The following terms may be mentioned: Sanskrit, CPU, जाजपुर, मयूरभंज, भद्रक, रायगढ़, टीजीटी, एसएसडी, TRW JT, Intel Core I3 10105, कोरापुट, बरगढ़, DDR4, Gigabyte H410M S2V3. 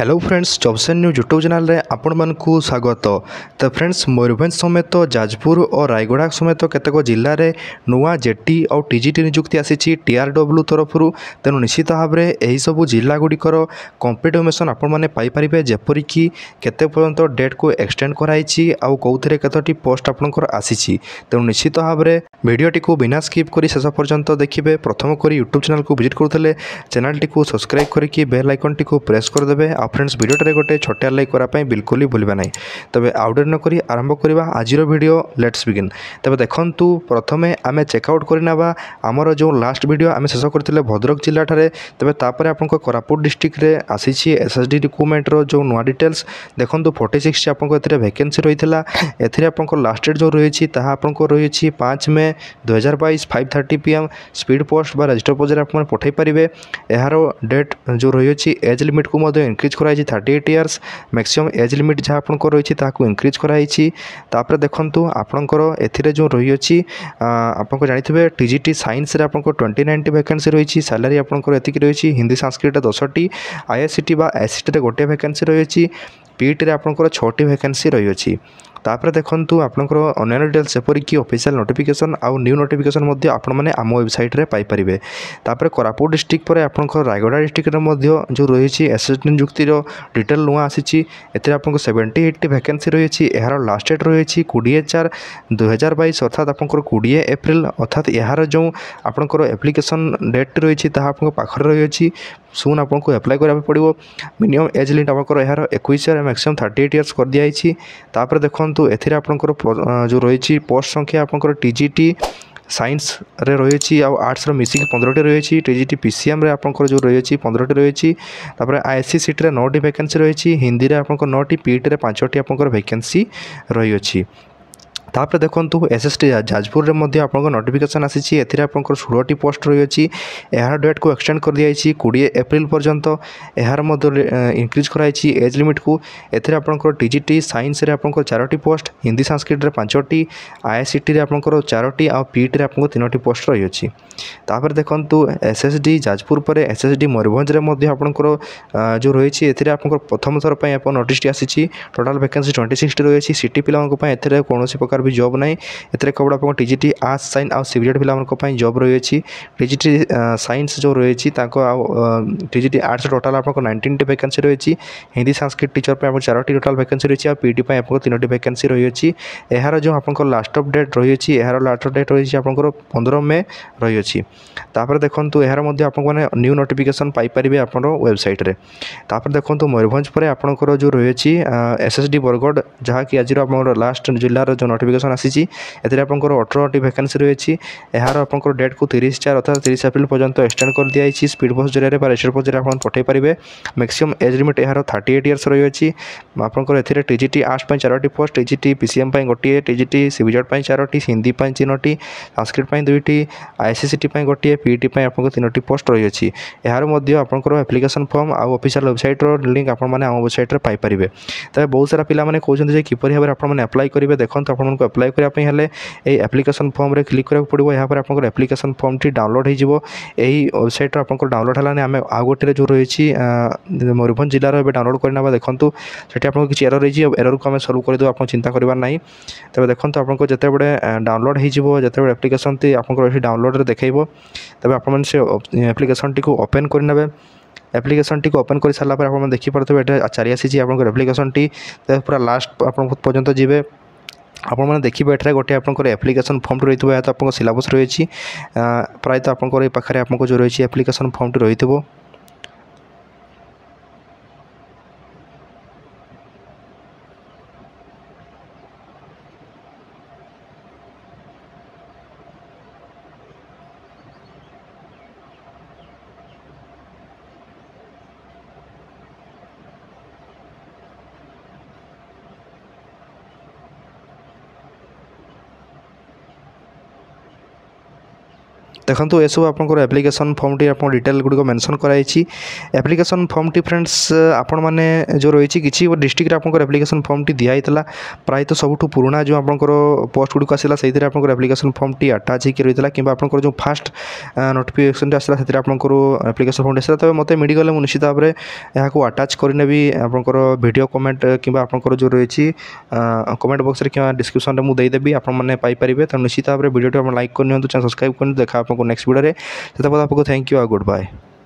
Hello friends जबसेन news YouTube channel रे आपण मन को स्वागत। तो फ्रेंड्स मयूरभंज समेत जाजपुर और रायगढ़ समेत केतक जिले में नुआ जेटी और टीजीटी नियुक्ति आसी टीआरडब्ल्यू तरफ। तेणु निश्चित भाव में यही सब जिला गुड़िकर कंप्लीटमेसन आपण मैंने पाइपर जेपरिक केते पर्यंत डेट को एक्सटेंड कराई आउ कौन केतोटी पोस्ट आपणकर आसी। तेणु निश्चित भाव में भिडटी को बिना स्किप कर शेष पर्यंत देखिए। प्रथम कर यूट्यूब चैनल को विजिट करूले चैनल टी सब्सक्राइब करके बेल आइकन टी प्रेस करदे। आ फ्रेंड्स भिडियोटे गोटे छोटिया लाइक करापी बिल्कुल ही भूलना ना। तब आउट नक आरंभ करवा आज भिडियो। Let's begin. तब देखु प्रथम आम चेकआउट करना आमर जो लास्ट भिड आम शेष करते भद्रक जिला ठारे। तबे तापर आपको कोरापुट डिस्ट्रिक्ट रे आसी एसएसडी रिक्रुटमेंटर जो नुआ डिटेल्स देखो 46 आपको वैकेंसी रही है। एप लास्ट डेट जो रही आपको रही 5 मे 2022 5:30 PM। स्पीड पोस्ट बा रजिस्टर पोस्ट आप पठाई पारे। यार डेट जो रही एज लिमिट को इनक्रीज कराई 38 इयर्स। मैक्सिमम एज लिमिट जहाँ आपको रही इनक्रीज कराई। तापर देखूँ आपणकर ए जो रही अच्छी आपको जानते टीजीटी साइंस रे आपको 29टी वैकेंसी रही। सैलरी आपंकर एति रही हिंदी संस्कृत 10टी। आईएससीटी बा एससीटी रे गोटे वैकेंसी रही। पीटी रे आपंकर 6टी वैकेंसी रही अच्छी। तापर देखूँ आपंकर अन्य डिटेल्स जपरिक ऑफिशियल नोटिफिकेशन आउ न्यू नोटिफिकेशन आपने आम वेबसाइट रे पाई परिबे। तापर कोरापुट डिस्ट्रिक्ट पर आपंकर रायगढ़ डिस्ट्रिक्ट रे जो रही एसएसडी नियुक्तिर डिटेल नुआ आसी। एतिर आपंकर 78टी वैकेंसी रही। यार लास्ट डेट रही 20 4 2022 अर्थात आपंकर 20 एप्रिल अर्थात यार जो आपंकर एप्लिकेशन डेट रही आपंकर पाखर रही। सुन आपको एप्लाई करने पड़ो। मिनिमम एज लिमिट आपंकर यार 21 इयर मैक्सिमम 38 इयर्स कर दिखाई। तापर देखो जो रही पोस्ट संख्या आपंकर टीजीटी साइंस रे रही आर्ट्स मिसिक 15टी रही। टीजीटी पीसीएम रे आपंकर जो रही 15टी रही। तापर आईएससीटी रे 9टी वैकेंसी रही। हिंदी रे आपंकर 9टी। पीटी रे 5टी आपंकर वैकेंसी रही अच्छी। तापर देखो एसएसटी जाजपुर में आपको नोटिफिकेशन आसी। आपंकर 16टी पोस्ट रही अच्छी। यार डेट को एक्सटेंड कर दिखाई 20 एप्रिल पर्यंत। यार इनक्रीज कराई एज लिमिट को। एथेर आपंकर टीजीटी साइंस रे आपंकर 4टी पोस्ट। हिंदी संस्कृत रे 5टी। आईएससीटी रे आपंकर 4टी और पीटी रे आपंकर 3टी पोस्ट रही अच्छी। तापर देखो एसएसडी जाजपुर पर एसएसडी मयूरभंज में आपंकर जो रही एथेर आपंकर प्रथम थर पई आपन नोटिस आसी। टोटल वैकेंसी 26टी रही। सिटी पिलांको एथेर कोनोसी प्रकार भी जॉब ना। एथे केवल आपको टीजीटी आर्ट्स साइंस आउ सीबीएड पिला जॉब रही अच्छी। टीजीटी साइंस जो रही टीजीटी आर्ट्स टोटाल आपको 19टी वैकेंसी रही। हिंदी संस्कृत टीचर पर 4टी टोटाल वैकेंसी रही और पीटी आपको 3टी वैकेंसी रही अच्छी। यार जो आपको लास्ट अपडेट रही है यार लास्ट अपडेट रही आपको 15 मे रही अच्छी। तापर देखो यार आपने न्यू नोटिफिकेशन पाई पारे आपन वेबसाइट रे। तापर देखो मयूरभंज पर आपंकर जो रही एसएसडी बरगढ़ जहाँ कि आज लास्ट जिलार जो नोटिफिकेशन आसी। एथेर आपंकर 18टी वैकेंसी रही। यार आपंकर डेट को 30 4 अर्थात 30 एप्रिल पर्यंत एक्सटेंड कर दिखाई। स्पीड पोस्ट जरिया रजिस्टर पोस्ट जरिया पठाई पारे। मैक्सिमम एज लिमिट यार 38 इयर्स रही अच्छी। आपंकर एथेर टीजीटी आर्ट्स 4टी पोस्ट। टीजीटी पीसीएम 1टी। टीजीटी सीबीएड 4टी। हिंदी 3टी। संस्कृत 2टी। आईसीसीटी 1टी। पीटी आपको 3टी पोस्ट रही अच्छी। यार आपंकर एप्लिकेशन फॉर्म आउ ऑफिशियल वेबसाइट रो लिंक आपने आम वेबसाइट रे पाई पारे। तबे बहुत सारा पिला माने कहउछन जे किपर भाबरे आपने अप्लाई करिवे। देखंत को अप्लाई करने एप्लिकेशन फॉर्म रे क्लिक करा पड़ो। यहाँ पर आपको एप्लिकेशन फॉर्म टी डाउनलोड हो वेबसाइट आपको डाउनलोड है। आम आउ गोटे जो रही मयूरभंज जिलार ए डाउनलोड करना। देखो से आपको किसी एरर रही एरर को आम सल्व करदे। आप चिंता करार ना। तब देखो आपको जिते बड़े डाउनलोड होते एप्लिकेशन टी आपको डाउनलोड देखो। तब आप एप्लिकेशन टी ओपन करने। एप्लिकेशन टी ओपन कर सारापर आप देखिपे चारी आसी एप्लिकेशन टी पूरा लास्ट आप पर्यंत जीवे। आपण मैंने देखिए एठार गोटे आपंकर एप्लिकेशन फॉर्म रही है। तो आपको सिलेबस रही प्रायतः आपंकर पाखे आपको जो रही एप्लिकेशन फॉर्म टी रही। देखो एसबू आपंकर एप्लिकेशन फॉर्म टी आप डिटेल गुड़िक मेनसन कराई एप्लिकेशन फॉर्म टी फ्रेंड्स आपण मैंने जो रही किसी डिस्ट्रिक्ट आपंकर एप्लिकेशन फॉर्म टी दिया प्रायत सबुठ पुराणा जो आपंकर पोस्ट गुड़िक आसाला से एप्लिकेशन फॉर्म टी अटाच हो रही है कि आपंकर जो फास्ट नोटिफिकेशन आसाला से एप्लिकेशन फॉर्म आसाला तब मत मिलगले मुझे निश्चित भाव में यहाँ आटाच करनेबी आपंकर वीडियो कमेंट कि आपंकर जो रही कमेंट बक्स कि डिस्क्रिप्शन में मुझेदेवी आपने तो निश्चित भाव में वीडियो आप लाइक कर सब्सक्राइब कर देखा आपको नेक्स्ट वीडियो में। तब तक आपको थैंक यू और गुड बाय।